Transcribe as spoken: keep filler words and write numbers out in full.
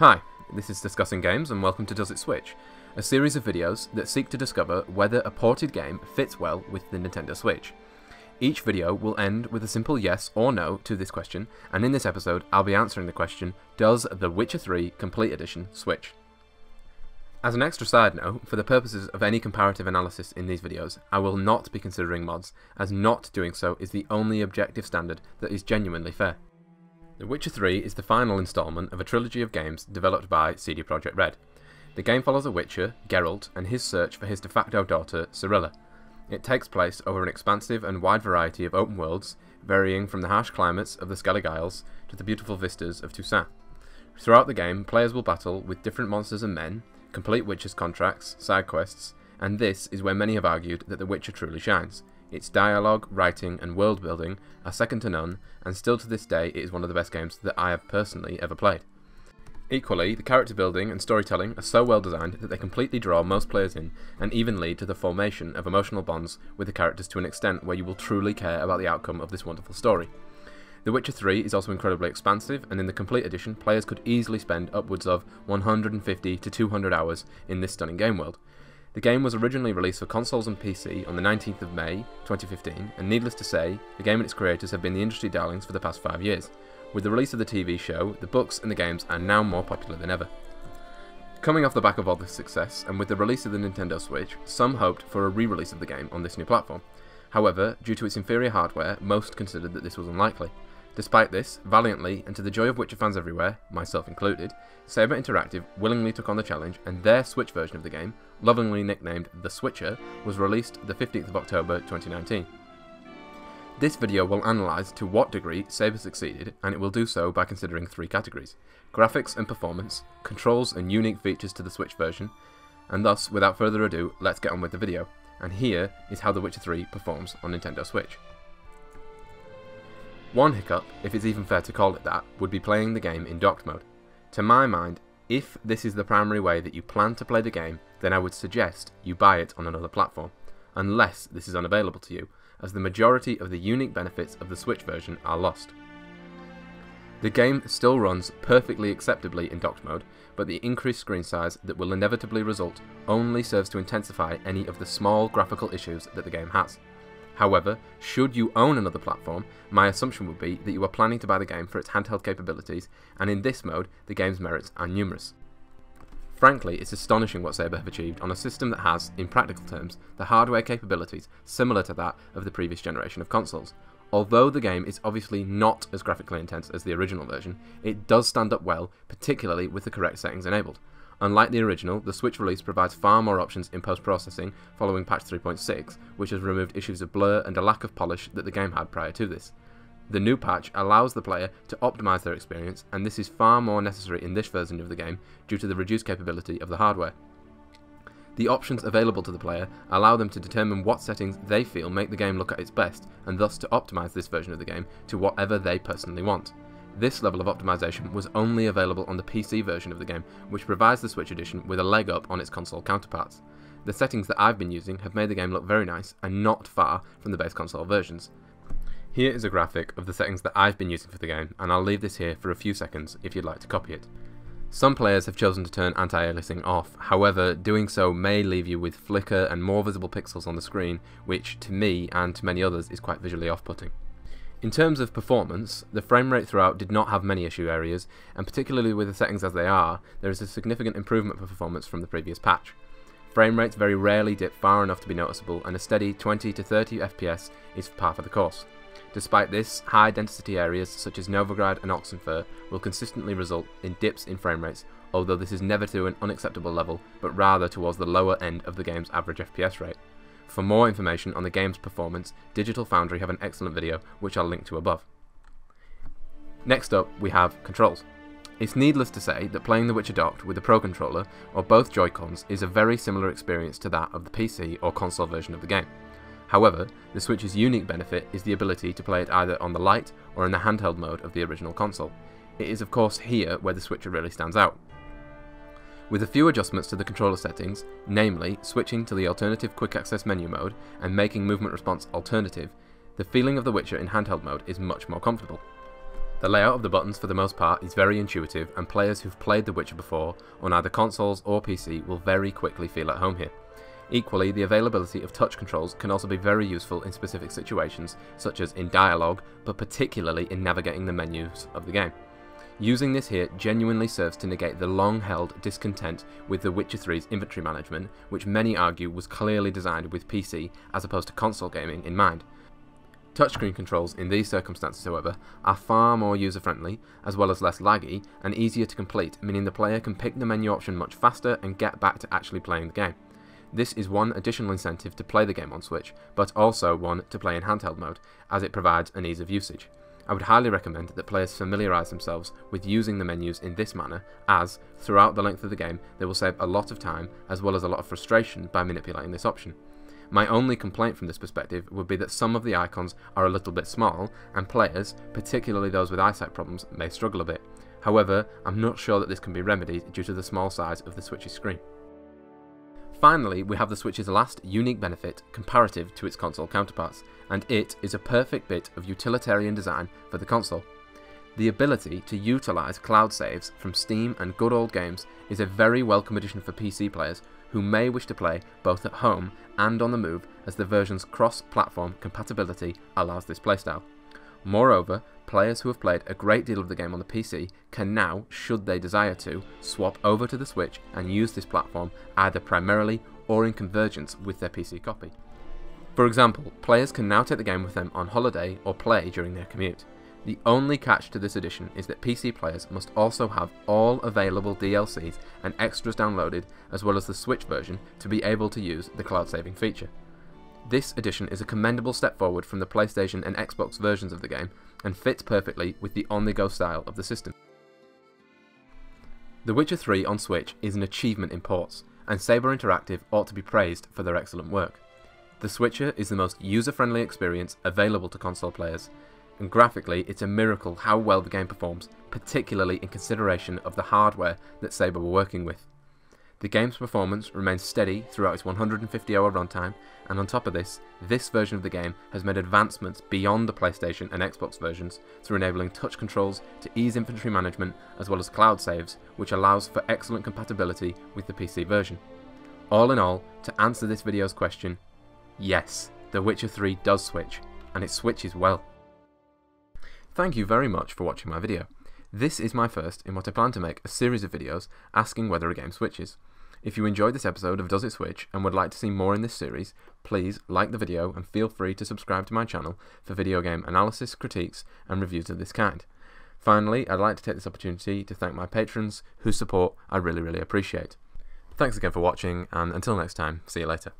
Hi, this is Discussing Games and welcome to Does It Switch, a series of videos that seek to discover whether a ported game fits well with the Nintendo Switch. Each video will end with a simple yes or no to this question, and in this episode I'll be answering the question, does The Witcher three Complete Edition switch? As an extra side note, for the purposes of any comparative analysis in these videos, I will not be considering mods, as not doing so is the only objective standard that is genuinely fair. The Witcher three is the final installment of a trilogy of games developed by C D Projekt Red. The game follows a Witcher, Geralt, and his search for his de facto daughter, Cirilla. It takes place over an expansive and wide variety of open worlds, varying from the harsh climates of the Skellige Isles to the beautiful vistas of Toussaint. Throughout the game, players will battle with different monsters and men, complete Witcher's contracts, side quests, and this is where many have argued that The Witcher truly shines. Its dialogue, writing, and world building are second to none, and still to this day it is one of the best games that I have personally ever played. Equally, the character building and storytelling are so well designed that they completely draw most players in, and even lead to the formation of emotional bonds with the characters to an extent where you will truly care about the outcome of this wonderful story. The Witcher three is also incredibly expansive, and in the complete edition players could easily spend upwards of one hundred fifty to two hundred hours in this stunning game world. The game was originally released for consoles and P C on the nineteenth of May twenty fifteen, and needless to say, the game and its creators have been the industry darlings for the past five years. With the release of the T V show, the books and the games are now more popular than ever. Coming off the back of all this success, and with the release of the Nintendo Switch, some hoped for a re-release of the game on this new platform. However, due to its inferior hardware, most considered that this was unlikely. Despite this, valiantly, and to the joy of Witcher fans everywhere, myself included, Saber Interactive willingly took on the challenge, and their Switch version of the game, lovingly nicknamed The Switcher, was released the fifteenth of October twenty nineteen. This video will analyse to what degree Saber succeeded, and it will do so by considering three categories: graphics and performance, controls and unique features to the Switch version, and thus, without further ado, let's get on with the video, and here is how The Witcher three performs on Nintendo Switch. One hiccup, if it's even fair to call it that, would be playing the game in docked mode. To my mind, if this is the primary way that you plan to play the game, then I would suggest you buy it on another platform, unless this is unavailable to you, as the majority of the unique benefits of the Switch version are lost. The game still runs perfectly acceptably in docked mode, but the increased screen size that will inevitably result only serves to intensify any of the small graphical issues that the game has. However, should you own another platform, my assumption would be that you are planning to buy the game for its handheld capabilities, and in this mode, the game's merits are numerous. Frankly, it's astonishing what Saber have achieved on a system that has, in practical terms, the hardware capabilities similar to that of the previous generation of consoles. Although the game is obviously not as graphically intense as the original version, it does stand up well, particularly with the correct settings enabled. Unlike the original, the Switch release provides far more options in post-processing following patch three point six, which has removed issues of blur and a lack of polish that the game had prior to this. The new patch allows the player to optimise their experience, and this is far more necessary in this version of the game due to the reduced capability of the hardware. The options available to the player allow them to determine what settings they feel make the game look at its best, and thus to optimise this version of the game to whatever they personally want. This level of optimization was only available on the P C version of the game, which provides the Switch edition with a leg up on its console counterparts. The settings that I've been using have made the game look very nice and not far from the base console versions. Here is a graphic of the settings that I've been using for the game, and I'll leave this here for a few seconds if you'd like to copy it. Some players have chosen to turn anti-aliasing off, however doing so may leave you with flicker and more visible pixels on the screen, which to me and to many others is quite visually off-putting. In terms of performance, the frame rate throughout did not have many issue areas, and particularly with the settings as they are, there is a significant improvement for performance from the previous patch. Frame rates very rarely dip far enough to be noticeable, and a steady twenty to thirty F P S is par for the course. Despite this, high density areas such as Novigrad and Oxenfur will consistently result in dips in frame rates, although this is never to an unacceptable level, but rather towards the lower end of the game's average F P S rate. For more information on the game's performance, Digital Foundry have an excellent video, which I'll link to above. Next up, we have controls. It's needless to say that playing The Witcher docked with a Pro Controller or both Joy-Cons is a very similar experience to that of the P C or console version of the game. However, the Switch's unique benefit is the ability to play it either on the light or in the handheld mode of the original console. It is of course here where the Switcher really stands out. With a few adjustments to the controller settings, namely switching to the alternative quick access menu mode and making movement response alternative, the feeling of The Witcher in handheld mode is much more comfortable. The layout of the buttons for the most part is very intuitive, and players who've played The Witcher before on either consoles or P C will very quickly feel at home here. Equally, the availability of touch controls can also be very useful in specific situations, such as in dialogue, but particularly in navigating the menus of the game. Using this here genuinely serves to negate the long-held discontent with The Witcher three's inventory management, which many argue was clearly designed with P C as opposed to console gaming in mind. Touchscreen controls in these circumstances, however, are far more user-friendly, as well as less laggy, and easier to complete, meaning the player can pick the menu option much faster and get back to actually playing the game. This is one additional incentive to play the game on Switch, but also one to play in handheld mode, as it provides an ease of usage. I would highly recommend that players familiarise themselves with using the menus in this manner, as, throughout the length of the game, they will save a lot of time, as well as a lot of frustration by manipulating this option. My only complaint from this perspective would be that some of the icons are a little bit small, and players, particularly those with eyesight problems, may struggle a bit. However, I'm not sure that this can be remedied due to the small size of the Switch's screen. Finally, we have the Switch's last unique benefit comparative to its console counterparts, and it is a perfect bit of utilitarian design for the console. The ability to utilise cloud saves from Steam and good old games is a very welcome addition for P C players who may wish to play both at home and on the move, as the version's cross-platform compatibility allows this playstyle. Moreover, players who have played a great deal of the game on the P C can now, should they desire to, swap over to the Switch and use this platform either primarily or in convergence with their P C copy. For example, players can now take the game with them on holiday or play during their commute. The only catch to this addition is that P C players must also have all available D L Cs and extras downloaded, as well as the Switch version, to be able to use the cloud saving feature. This addition is a commendable step forward from the PlayStation and Xbox versions of the game, and fits perfectly with the on-the-go style of the system. The Witcher three on Switch is an achievement in ports, and Saber Interactive ought to be praised for their excellent work. The Switcher is the most user-friendly experience available to console players, and graphically it's a miracle how well the game performs, particularly in consideration of the hardware that Saber were working with. The game's performance remains steady throughout its one hundred fifty hour runtime, and on top of this, this version of the game has made advancements beyond the PlayStation and Xbox versions through enabling touch controls to ease inventory management, as well as cloud saves, which allows for excellent compatibility with the P C version. All in all, to answer this video's question, yes, The Witcher three does switch, and it switches well. Thank you very much for watching my video. This is my first in what I plan to make a series of videos asking whether a game switches. If you enjoyed this episode of Does It Switch and would like to see more in this series, please like the video and feel free to subscribe to my channel for video game analysis, critiques and reviews of this kind. Finally, I'd like to take this opportunity to thank my patrons, whose support I really, really appreciate. Thanks again for watching, and until next time, see you later.